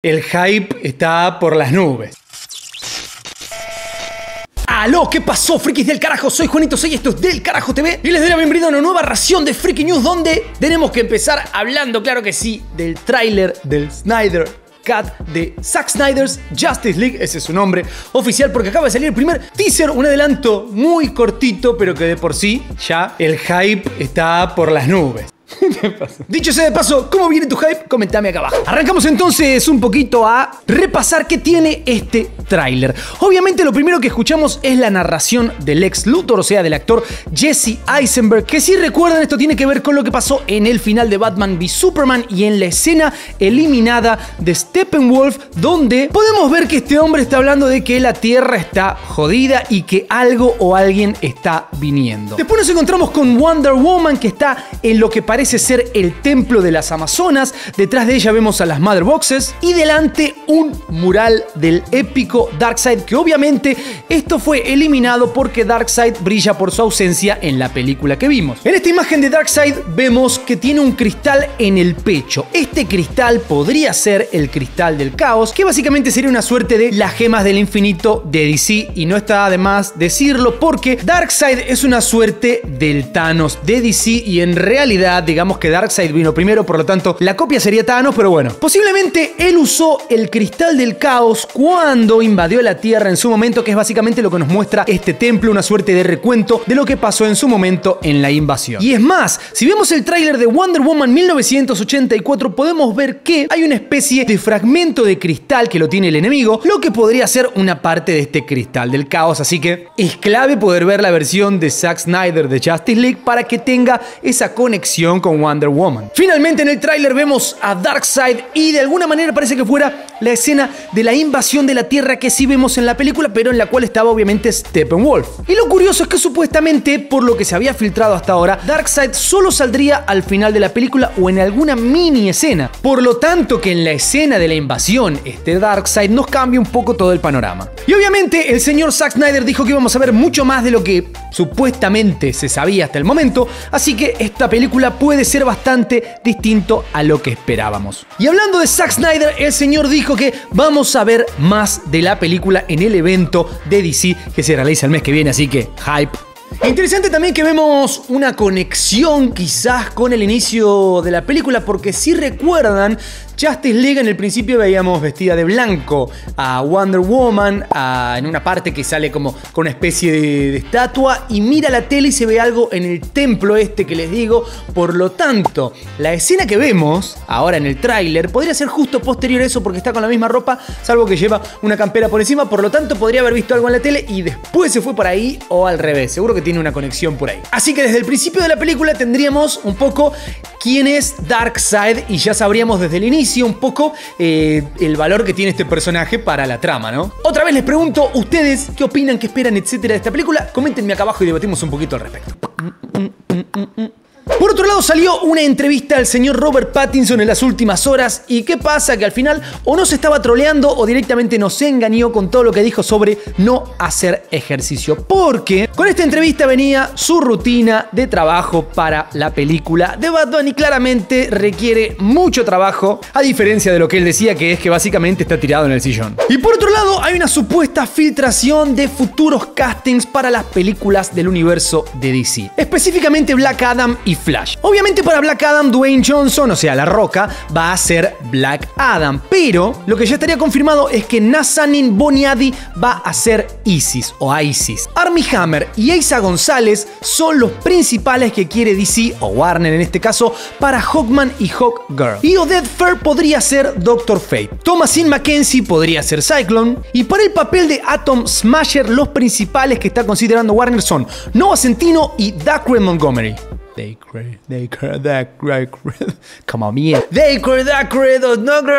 El hype está por las nubes. ¡Aló! ¿Qué pasó, frikis del carajo? Soy Juanito Say, esto es Del Carajo TV y les doy la bienvenida a una nueva ración de Freaky News, donde tenemos que empezar hablando, claro que sí, del tráiler del Snyder Cut de Zack Snyder's Justice League. Ese es su nombre oficial porque acaba de salir el primer teaser, un adelanto muy cortito, pero que de por sí ya el hype está por las nubes. Dicho sea de paso, ¿cómo viene tu hype? Comentame acá abajo. Arrancamos entonces un poquito a repasar qué tiene este tráiler. Obviamente lo primero que escuchamos es la narración del ex Luthor, o sea, del actor Jesse Eisenberg, que si recuerdan esto tiene que ver con lo que pasó en el final de Batman v Superman y en la escena eliminada de Steppenwolf, donde podemos ver que este hombre está hablando de que la Tierra está jodida y que algo o alguien está viniendo. Después nos encontramos con Wonder Woman, que está en lo que parece ser el templo de las Amazonas. Detrás de ella vemos a las Mother Boxes y delante un mural del épico Darkseid, que obviamente esto fue eliminado porque Darkseid brilla por su ausencia en la película que vimos. En esta imagen de Darkseid vemos que tiene un cristal en el pecho. Este cristal podría ser el cristal del caos, que básicamente sería una suerte de las gemas del infinito de DC, y no está de más decirlo porque Darkseid es una suerte del Thanos de DC y en realidad, digamos que Darkseid vino primero, por lo tanto la copia sería Thanos, pero bueno. Posiblemente él usó el cristal del caos cuando invadió la Tierra en su momento, que es básicamente lo que nos muestra este templo, una suerte de recuento de lo que pasó en su momento en la invasión. Y es más, si vemos el tráiler de Wonder Woman 1984, podemos ver que hay una especie de fragmento de cristal que lo tiene el enemigo, lo que podría ser una parte de este cristal del caos, así que es clave poder ver la versión de Zack Snyder de Justice League para que tenga esa conexión con Wonder Woman. Finalmente en el tráiler vemos a Darkseid y de alguna manera parece que fuera la escena de la invasión de la Tierra que sí vemos en la película, pero en la cual estaba obviamente Steppenwolf. Y lo curioso es que supuestamente, por lo que se había filtrado hasta ahora, Darkseid solo saldría al final de la película o en alguna mini escena. Por lo tanto, que en la escena de la invasión este Darkseid nos cambia un poco todo el panorama. Y obviamente el señor Zack Snyder dijo que íbamos a ver mucho más de lo que supuestamente se sabía hasta el momento, así que esta película puede ser bastante distinto a lo que esperábamos. Y hablando de Zack Snyder, el señor dijo que vamos a ver más de la película en el evento de DC que se realiza el mes que viene, así que hype. Interesante también que vemos una conexión quizás con el inicio de la película, porque si recuerdan, Justice League en el principio veíamos vestida de blanco a Wonder Woman en una parte que sale como con una especie de estatua y mira la tele y se ve algo en el templo este que les digo. Por lo tanto, la escena que vemos ahora en el tráiler podría ser justo posterior a eso, porque está con la misma ropa, salvo que lleva una campera por encima. Por lo tanto, podría haber visto algo en la tele y después se fue por ahí, o al revés. Seguro que tiene una conexión por ahí. Así que desde el principio de la película tendríamos un poco quién es Darkseid y ya sabríamos desde el inicio un poco el valor que tiene este personaje para la trama, ¿no? Otra vez les pregunto, ¿ustedes qué opinan, qué esperan, etcétera, de esta película? Coméntenme acá abajo y debatimos un poquito al respecto. Por otro lado, salió una entrevista al señor Robert Pattinson en las últimas horas. ¿Y qué pasa? Que al final o nos estaba troleando o directamente nos engañó con todo lo que dijo sobre no hacer ejercicio, porque con esta entrevista venía su rutina de trabajo para la película de Batman y claramente requiere mucho trabajo, a diferencia de lo que él decía, que es que básicamente está tirado en el sillón. Y por otro lado, hay una supuesta filtración de futuros castings para las películas del universo de DC, específicamente Black Adam y Flash. Obviamente para Black Adam, Dwayne Johnson, o sea La Roca, va a ser Black Adam, pero lo que ya estaría confirmado es que Nazanin Boniadi va a ser Isis o Isis. Armie Hammer y Aisa González son los principales que quiere DC, o Warner en este caso, para Hawkman y Hawkgirl. Y Odette Farber podría ser Doctor Fate. Thomasine McKenzie podría ser Cyclone. Y para el papel de Atom Smasher, los principales que está considerando Warner son Noah Centineo y Dakin Montgomery. Dakin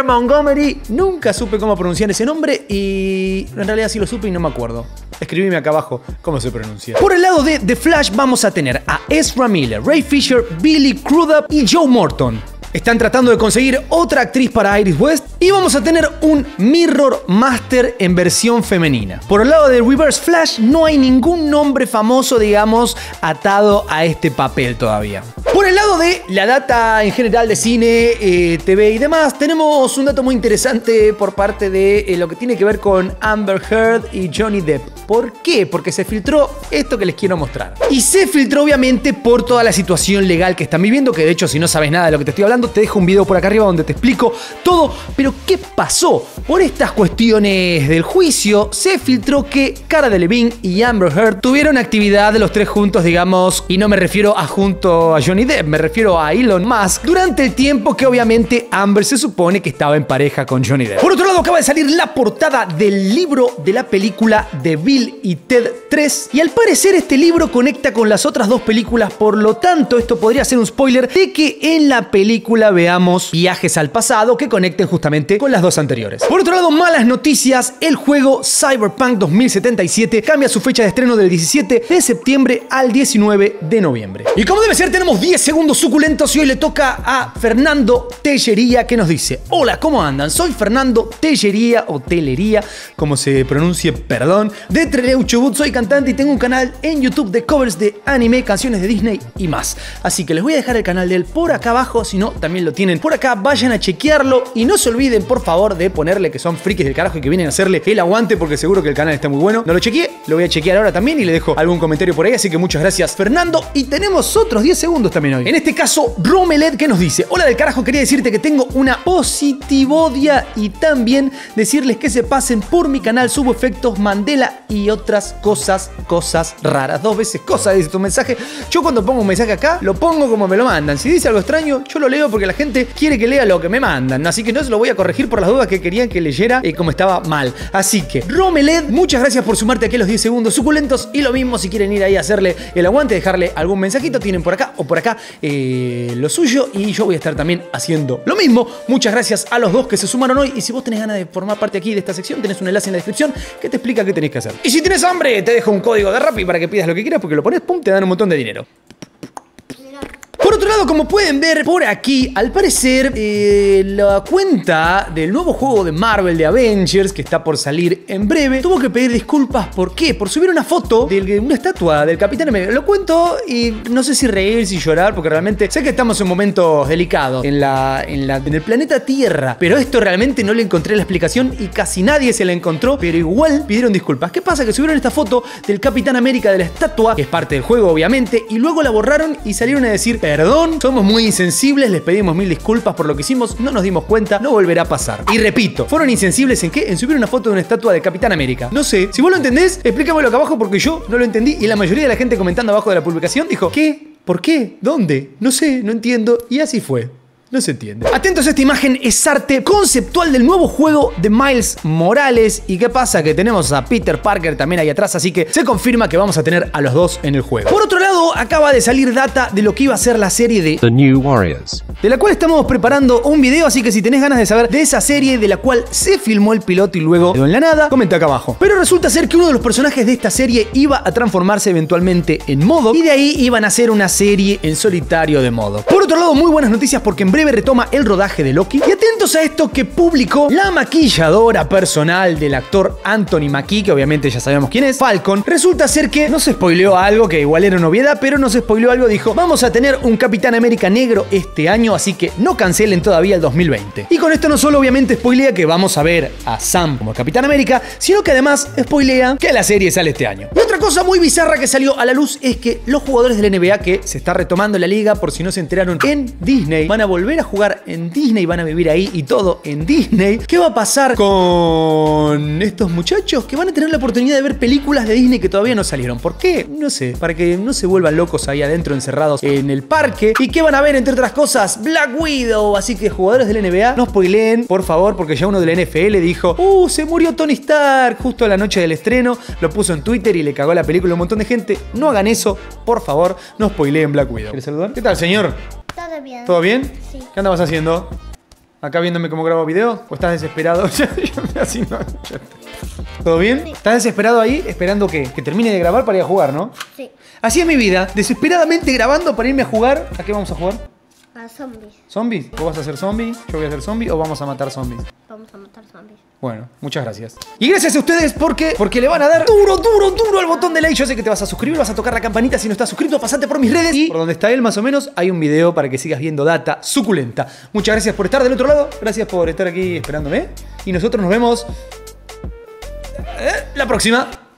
Montgomery. Nunca supe cómo pronunciar ese nombre y en realidad sí lo supe y no me acuerdo. Escribime acá abajo cómo se pronuncia. Por el lado de The Flash vamos a tener a Ezra Miller, Ray Fisher, Billy Crudup y Joe Morton. Están tratando de conseguir otra actriz para Iris West y vamos a tener un Mirror Master en versión femenina. Por el lado de Reverse Flash no hay ningún nombre famoso, digamos, atado a este papel todavía. Por el lado de la data en general de cine, TV y demás, tenemos un dato muy interesante por parte de lo que tiene que ver con Amber Heard y Johnny Depp. ¿Por qué? Porque se filtró esto que les quiero mostrar. Y se filtró obviamente por toda la situación legal que están viviendo, que de hecho si no sabes nada de lo que te estoy hablando, te dejo un video por acá arriba donde te explico todo. Pero ¿qué pasó? Por estas cuestiones del juicio, se filtró que Cara Delevingne y Amber Heard tuvieron actividad de los tres juntos, digamos, y no me refiero a junto a Johnny Depp, me refiero a Elon Musk, durante el tiempo que obviamente Amber se supone que estaba en pareja con Johnny Depp. Por otro lado, acaba de salir la portada del libro de la película de Bill y Ted 3, y al parecer este libro conecta con las otras dos películas, por lo tanto esto podría ser un spoiler de que en la película veamos viajes al pasado que conecten justamente con las dos anteriores. Por otro lado, malas noticias, el juego Cyberpunk 2077 cambia su fecha de estreno del 17 de septiembre al 19 de noviembre. Y como debe ser, tenemos 10 segundos suculentos y hoy le toca a Fernando Tellería, que nos dice: hola, ¿cómo andan? Soy Fernando Tellería o Tellería, como se pronuncie, perdón, de Treleuchubut. Soy cantante y tengo un canal en YouTube de covers de anime, canciones de Disney y más. Así que les voy a dejar el canal de él por acá abajo, si no, también lo tienen por acá, vayan a chequearlo y no se olviden, por favor, de ponerle que son frikis del carajo y que vienen a hacerle el aguante, porque seguro que el canal está muy bueno. No lo chequeé, lo voy a chequear ahora también y le dejo algún comentario por ahí, así que muchas gracias, Fernando. Y tenemos otros 10 segundos también hoy. En este caso, Romeled, que nos dice: hola del carajo, quería decirte que tengo una positivodia y también decirles que se pasen por mi canal, subo efectos Mandela y otras cosas raras. Dos veces cosas, dice tu mensaje. Yo cuando pongo un mensaje acá, lo pongo como me lo mandan. Si dice algo extraño, yo lo leo porque la gente quiere que lea lo que me mandan. Así que no se lo voy a corregir por las dudas que querían que leyera como estaba mal. Así que, Romeled, muchas gracias por sumarte aquí a los 10 segundos suculentos. Y lo mismo, si quieren ir ahí a hacerle el aguante, dejarle algún mensajito, tienen por acá o por acá lo suyo, y yo voy a estar también haciendo lo mismo. Muchas gracias a los dos que se sumaron hoy, y si vos tenés ganas de formar parte aquí de esta sección, tenés un enlace en la descripción que te explica qué tenés que hacer. Y si tenés hambre, te dejo un código de Rappi para que pidas lo que quieras, porque lo pones, pum, te dan un montón de dinero. Por otro lado, como pueden ver por aquí, al parecer la cuenta del nuevo juego de Marvel, de Avengers, que está por salir en breve, tuvo que pedir disculpas. ¿Por qué? Por subir una foto de una estatua del Capitán América. Lo cuento y no sé si reír, si llorar, porque realmente sé que estamos en momentos delicados en el planeta Tierra, pero esto realmente no le encontré la explicación y casi nadie se la encontró, pero igual pidieron disculpas. ¿Qué pasa? Que subieron esta foto del Capitán América, de la estatua, que es parte del juego obviamente, y luego la borraron y salieron a decir: perdón, somos muy insensibles, les pedimos mil disculpas por lo que hicimos, no nos dimos cuenta, no volverá a pasar. Y repito, ¿fueron insensibles en qué? En subir una foto de una estatua de Capitán América. No sé, si vos lo entendés, explícamelo acá abajo, porque yo no lo entendí y la mayoría de la gente comentando abajo de la publicación dijo: ¿qué? ¿Por qué? ¿Dónde? No sé, no entiendo, y así fue. No se entiende. Atentos, a esta imagen es arte conceptual del nuevo juego de Miles Morales. ¿Y qué pasa? Que tenemos a Peter Parker también ahí atrás, así que se confirma que vamos a tener a los dos en el juego. Por otro lado, acaba de salir data de lo que iba a ser la serie de The New Warriors, de la cual estamos preparando un video, así que si tenés ganas de saber de esa serie de la cual se filmó el piloto y luego quedó en la nada, comenta acá abajo. Pero resulta ser que uno de los personajes de esta serie iba a transformarse eventualmente en Modoc, y de ahí iban a hacer una serie en solitario de Modoc. Por otro lado, muy buenas noticias, porque en breve retoma el rodaje de Loki. Y atentos a esto que publicó la maquilladora personal del actor Anthony Mackie, que obviamente ya sabemos quién es, Falcon. Resulta ser que nos spoileó algo que igual era una novedad, pero nos spoileó algo. Dijo: vamos a tener un Capitán América negro este año, así que no cancelen todavía el 2020. Y con esto no solo obviamente spoilea que vamos a ver a Sam como Capitán América, sino que además spoilea que la serie sale este año. Y otra cosa muy bizarra que salió a la luz es que los jugadores del NBA, que se está retomando la liga, por si no se enteraron, en Disney, van a volver a jugar en Disney, van a vivir ahí y todo en Disney. ¿Qué va a pasar con estos muchachos? Que van a tener la oportunidad de ver películas de Disney que todavía no salieron. ¿Por qué? No sé, para que no se vuelvan locos ahí adentro encerrados en el parque. ¿Y qué van a ver, entre otras cosas? Black Widow. Así que, jugadores del NBA, no spoileen, por favor, porque ya uno de la NFL dijo: se murió Tony Stark justo a la noche del estreno, lo puso en Twitter y le cagó la película a un montón de gente. No hagan eso, por favor, no spoileen Black Widow. ¿Quieres saludar? ¿Qué tal, señor? Todo bien. ¿Todo bien? Sí. ¿Qué andabas haciendo? ¿Acá viéndome cómo grabo video? ¿O estás desesperado? Así no. ¿Todo bien? Sí. ¿Estás desesperado ahí? ¿Esperando qué? Que termine de grabar para ir a jugar, ¿no? Sí. Así es mi vida. Desesperadamente grabando para irme a jugar. ¿A qué vamos a jugar? A zombies. ¿Zombies? ¿Vos vas a ser zombie? ¿Yo voy a ser zombie? ¿O vamos a matar zombies? Vamos a matar zombies. Bueno, muchas gracias. Y gracias a ustedes porque le van a dar duro al botón de like. Yo sé que te vas a suscribir, vas a tocar la campanita. Si no estás suscrito, pasate por mis redes. Y por donde está él, más o menos, hay un video para que sigas viendo data suculenta. Muchas gracias por estar del otro lado. Gracias por estar aquí esperándome. Y nosotros nos vemos la próxima.